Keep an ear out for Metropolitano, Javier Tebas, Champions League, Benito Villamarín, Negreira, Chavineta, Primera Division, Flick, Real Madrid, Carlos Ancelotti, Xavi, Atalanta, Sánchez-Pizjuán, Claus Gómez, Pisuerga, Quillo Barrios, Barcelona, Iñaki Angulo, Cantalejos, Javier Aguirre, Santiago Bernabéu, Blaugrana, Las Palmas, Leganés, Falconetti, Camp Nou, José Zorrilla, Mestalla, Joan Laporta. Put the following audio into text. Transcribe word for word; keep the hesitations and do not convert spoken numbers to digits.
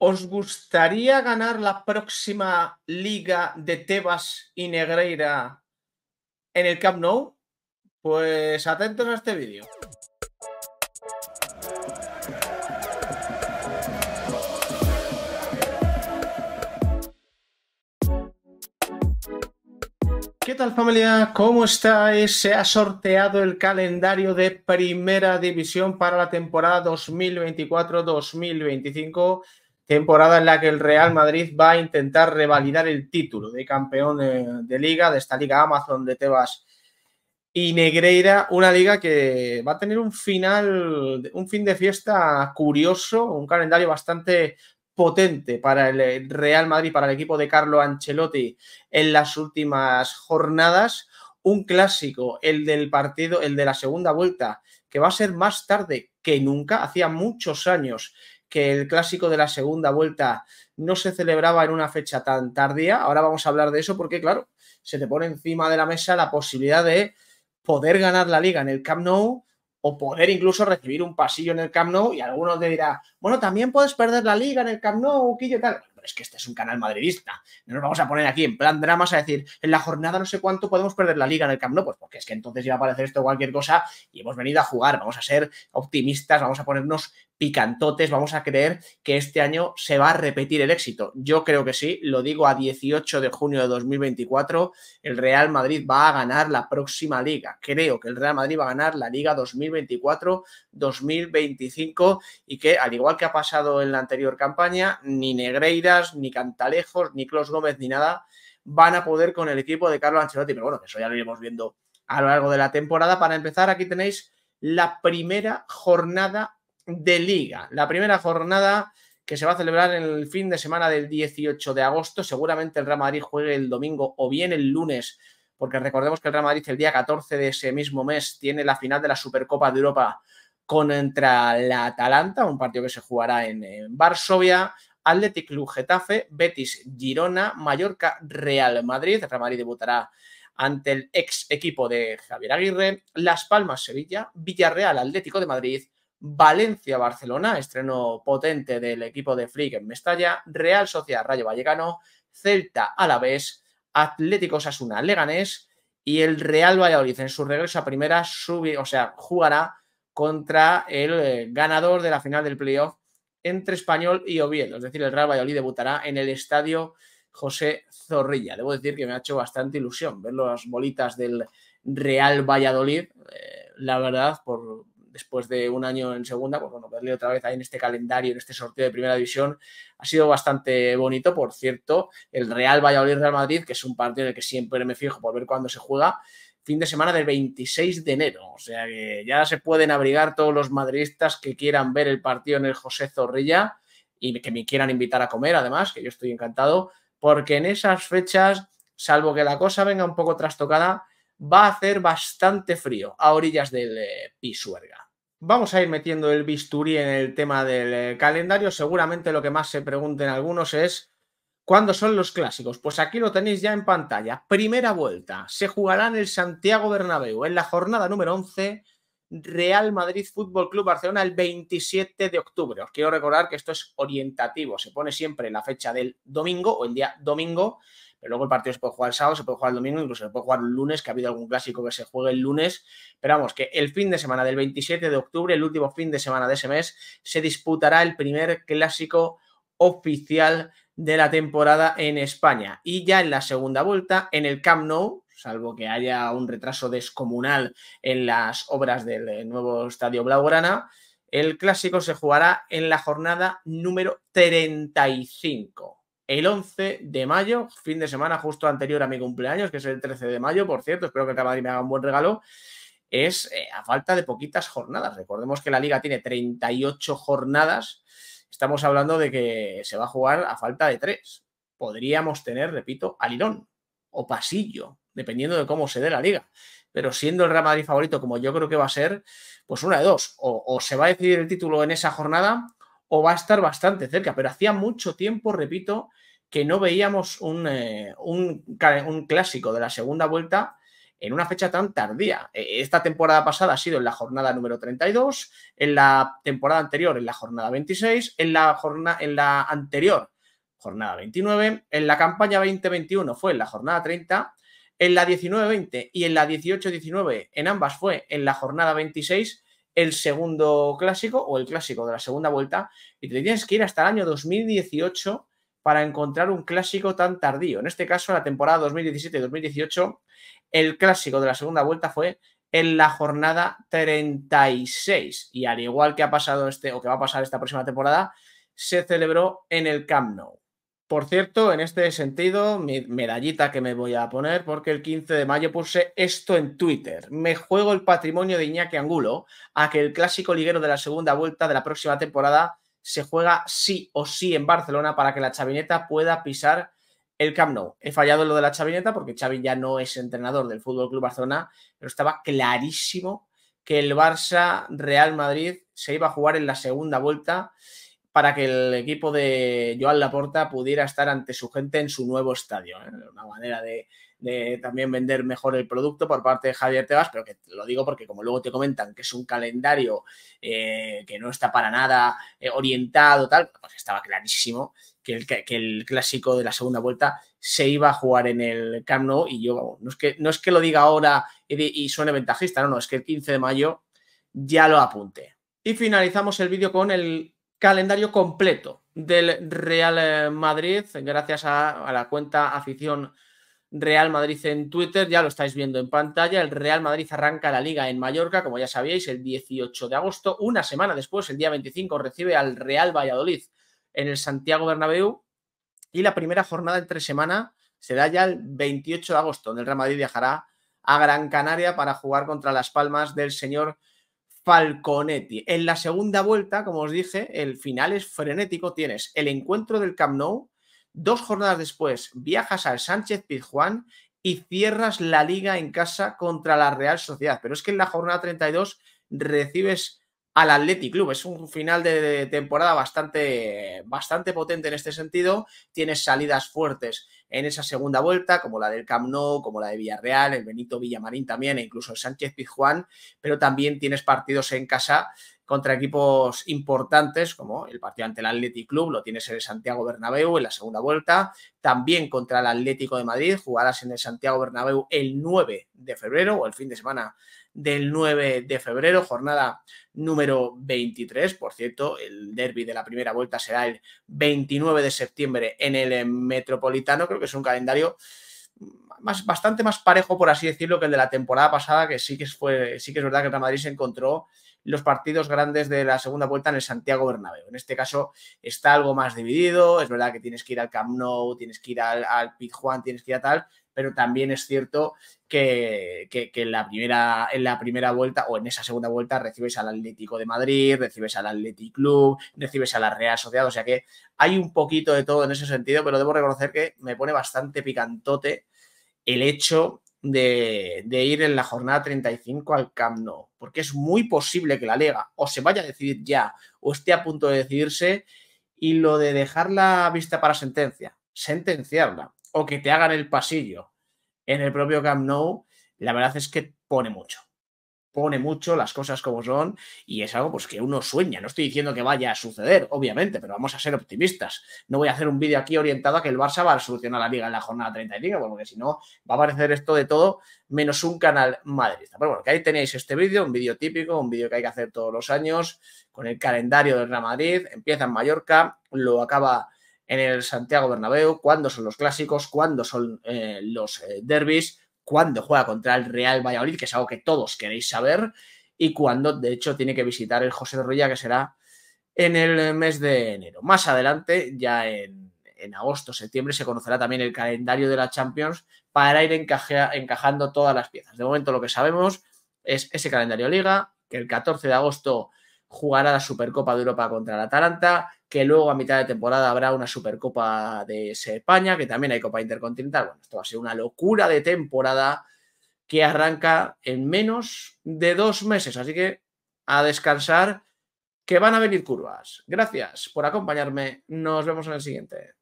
¿Os gustaría ganar la próxima liga de Tebas y Negreira en el Camp Nou? Pues atentos a este vídeo. ¿Qué tal, familia? ¿Cómo estáis? Se ha sorteado el calendario de Primera División para la temporada dos mil veinticuatro dos mil veinticinco. Temporada en la que el Real Madrid va a intentar revalidar el título de campeón de, de liga, de esta liga Amazon de Tebas y Negreira. Una liga que va a tener un final, un fin de fiesta curioso, un calendario bastante potente para el Real Madrid, para el equipo de Carlo Ancelotti en las últimas jornadas. Un clásico, el del partido, el de la segunda vuelta, que va a ser más tarde que nunca. Hacía muchos años que el clásico de la segunda vuelta no se celebraba en una fecha tan tardía. Ahora vamos a hablar de eso porque, claro, se te pone encima de la mesa la posibilidad de poder ganar la liga en el Camp Nou o poder incluso recibir un pasillo en el Camp Nou. Y algunos te dirán, bueno, también puedes perder la liga en el Camp Nou, Quillo, tal. Pero es que este es un canal madridista. No nos vamos a poner aquí en plan dramas a decir, en la jornada no sé cuánto podemos perder la liga en el Camp Nou. Pues porque es que entonces iba a aparecer esto o cualquier cosa y hemos venido a jugar. Vamos a ser optimistas, vamos a ponernos picantotes, vamos a creer que este año se va a repetir el éxito. Yo creo que sí, lo digo a dieciocho de junio de dos mil veinticuatro, el Real Madrid va a ganar la próxima liga. Creo que el Real Madrid va a ganar la liga dos mil veinticuatro dos mil veinticinco y que, al igual que ha pasado en la anterior campaña, ni Negreiras, ni Cantalejos, ni Claus Gómez, ni nada, van a poder con el equipo de Carlo Ancelotti. Pero bueno, eso ya lo iremos viendo a lo largo de la temporada. Para empezar, aquí tenéis la primera jornada de Liga, la primera jornada que se va a celebrar en el fin de semana del dieciocho de agosto. Seguramente el Real Madrid juegue el domingo o bien el lunes, porque recordemos que el Real Madrid el día catorce de ese mismo mes tiene la final de la Supercopa de Europa contra la Atalanta, un partido que se jugará en, en Varsovia. Athletic Club Getafe, Betis Girona, Mallorca Real Madrid. El Real Madrid debutará ante el ex equipo de Javier Aguirre. Las Palmas Sevilla, Villarreal Atlético de Madrid, Valencia-Barcelona, estreno potente del equipo de Flick en Mestalla, Real Sociedad Rayo Vallecano, Celta Alavés, Atlético Osasuna Leganés y el Real Valladolid en su regreso a primera subir, o sea, jugará contra el eh, ganador de la final del playoff entre Español y Oviedo. Es decir, el Real Valladolid debutará en el estadio José Zorrilla. Debo decir que me ha hecho bastante ilusión ver las bolitas del Real Valladolid, eh, la verdad, por... después de un año en segunda, pues bueno, verle otra vez ahí en este calendario, en este sorteo de Primera División, ha sido bastante bonito. Por cierto, el Real Valladolid-Real Madrid, que es un partido en el que siempre me fijo por ver cuándo se juega, fin de semana del veintiséis de enero, o sea que ya se pueden abrigar todos los madridistas que quieran ver el partido en el José Zorrilla y que me quieran invitar a comer, además, que yo estoy encantado, porque en esas fechas, salvo que la cosa venga un poco trastocada, va a hacer bastante frío a orillas del eh, Pisuerga. Vamos a ir metiendo el bisturí en el tema del calendario. Seguramente lo que más se pregunten algunos es ¿cuándo son los clásicos? Pues aquí lo tenéis ya en pantalla. Primera vuelta. Se jugará en el Santiago Bernabéu. En la jornada número once, Real Madrid Fútbol Club Barcelona el veintisiete de octubre. Os quiero recordar que esto es orientativo. Se pone siempre la fecha del domingo o el día domingo. Pero luego el partido se puede jugar el sábado, se puede jugar el domingo, incluso se puede jugar el lunes, que ha habido algún clásico que se juegue el lunes. Pero vamos, que el fin de semana del veintisiete de octubre, el último fin de semana de ese mes, se disputará el primer clásico oficial de la temporada en España. Y ya en la segunda vuelta, en el Camp Nou, salvo que haya un retraso descomunal en las obras del nuevo estadio Blaugrana, el clásico se jugará en la jornada número treinta y cinco. El once de mayo, fin de semana justo anterior a mi cumpleaños, que es el trece de mayo, por cierto, espero que el Real Madrid me haga un buen regalo, es eh, a falta de poquitas jornadas. Recordemos que la Liga tiene treinta y ocho jornadas, estamos hablando de que se va a jugar a falta de tres. Podríamos tener, repito, alirón o pasillo, dependiendo de cómo se dé la Liga. Pero siendo el Real Madrid favorito, como yo creo que va a ser, pues una de dos, o, o se va a decidir el título en esa jornada, o va a estar bastante cerca, pero hacía mucho tiempo, repito, que no veíamos un, eh, un, un clásico de la segunda vuelta en una fecha tan tardía. Esta temporada pasada ha sido en la jornada número treinta y dos, en la temporada anterior en la jornada veintiséis, en la, jornada, en la anterior jornada veintinueve, en la campaña veinte veintiuno fue en la jornada treinta, en la diecinueve veinte y en la dieciocho diecinueve, en ambas fue en la jornada veintiséis, el segundo clásico o el clásico de la segunda vuelta, y te tienes que ir hasta el año dos mil dieciocho para encontrar un clásico tan tardío. En este caso, la temporada dos mil diecisiete dos mil dieciocho, el clásico de la segunda vuelta fue en la jornada treinta y seis. Y al igual que ha pasado este, o que va a pasar esta próxima temporada, se celebró en el Camp Nou. Por cierto, en este sentido, mi medallita que me voy a poner, porque el quince de mayo puse esto en Twitter. Me juego el patrimonio de Iñaki Angulo a que el clásico liguero de la segunda vuelta de la próxima temporada se juega sí o sí en Barcelona para que la Chavineta pueda pisar el Camp Nou. He fallado en lo de la Chavineta porque Xavi ya no es entrenador del F C Barcelona, pero estaba clarísimo que el Barça-Real Madrid se iba a jugar en la segunda vuelta para que el equipo de Joan Laporta pudiera estar ante su gente en su nuevo estadio. ¿eh? Una manera de, de también vender mejor el producto por parte de Javier Tebas, pero que lo digo porque, como luego te comentan que es un calendario eh, que no está para nada eh, orientado, tal, pues estaba clarísimo que el, que el clásico de la segunda vuelta se iba a jugar en el Camp Nou. Y yo, vamos, no es que, no es que lo diga ahora y, y suene ventajista, no, no, es que el quince de mayo ya lo apunte. Y finalizamos el vídeo con el calendario completo del Real Madrid, gracias a, a la cuenta afición Real Madrid en Twitter. Ya lo estáis viendo en pantalla. El Real Madrid arranca la Liga en Mallorca, como ya sabíais, el dieciocho de agosto. Una semana después, el día veinticinco, recibe al Real Valladolid en el Santiago Bernabéu. Y la primera jornada entre semana será ya el veintiocho de agosto, donde el Real Madrid viajará a Gran Canaria para jugar contra Las Palmas del señor Falconetti. En la segunda vuelta, como os dije, el final es frenético. Tienes el encuentro del Camp Nou, dos jornadas después viajas al Sánchez-Pizjuán y cierras la liga en casa contra la Real Sociedad. Pero es que en la jornada treinta y dos recibes al Athletic Club. Es un final de temporada bastante, bastante potente en este sentido. Tienes salidas fuertes en esa segunda vuelta, como la del Camp Nou, como la de Villarreal, el Benito Villamarín también, e incluso el Sánchez-Pizjuán, pero también tienes partidos en casa contra equipos importantes, como el partido ante el Athletic Club, lo tienes en el Santiago Bernabéu en la segunda vuelta, también contra el Atlético de Madrid, jugarás en el Santiago Bernabéu el nueve de febrero, o el fin de semana del nueve de febrero, jornada número veintitrés, por cierto, el derbi de la primera vuelta será el veintinueve de septiembre en el Metropolitano. Creo que es un calendario más, bastante más parejo, por así decirlo, que el de la temporada pasada, que sí que, fue, sí que es verdad que el Real Madrid se encontró los partidos grandes de la segunda vuelta en el Santiago Bernabéu. En este caso está algo más dividido. Es verdad que tienes que ir al Camp Nou, tienes que ir al, al Pizjuán, tienes que ir a tal, pero también es cierto que, que, que en, la primera, en la primera vuelta o en esa segunda vuelta recibes al Atlético de Madrid, recibes al Athletic Club, recibes a la Real Sociedad. O sea que hay un poquito de todo en ese sentido, pero debo reconocer que me pone bastante picantote el hecho De, de ir en la jornada treinta y cinco al Camp Nou, porque es muy posible que la liga o se vaya a decidir ya o esté a punto de decidirse, y lo de dejar la vista para sentencia, sentenciarla o que te hagan el pasillo en el propio Camp Nou, la verdad es que pone mucho. Pone mucho las cosas como son, y es algo pues que uno sueña. No estoy diciendo que vaya a suceder, obviamente, pero vamos a ser optimistas. No voy a hacer un vídeo aquí orientado a que el Barça va a solucionar la liga en la jornada treinta y cinco, porque si no va a aparecer esto de todo menos un canal madridista. Pero bueno, que ahí tenéis este vídeo, un vídeo típico, un vídeo que hay que hacer todos los años con el calendario del Real Madrid. Empieza en Mallorca, lo acaba en el Santiago Bernabéu. ¿Cuándo son los clásicos? ¿Cuándo son eh, los eh, derbis? Cuándo juega contra el Real Valladolid, que es algo que todos queréis saber, y cuándo, de hecho, tiene que visitar el José Zorrilla, que será en el mes de enero. Más adelante, ya en, en agosto, septiembre, se conocerá también el calendario de la Champions para ir encaje, encajando todas las piezas. De momento, lo que sabemos es ese calendario Liga, que el catorce de agosto jugará la Supercopa de Europa contra el Atalanta, que luego a mitad de temporada habrá una Supercopa de España, que también hay Copa Intercontinental. Bueno, esto va a ser una locura de temporada que arranca en menos de dos meses. Así que a descansar, que van a venir curvas. Gracias por acompañarme. Nos vemos en el siguiente.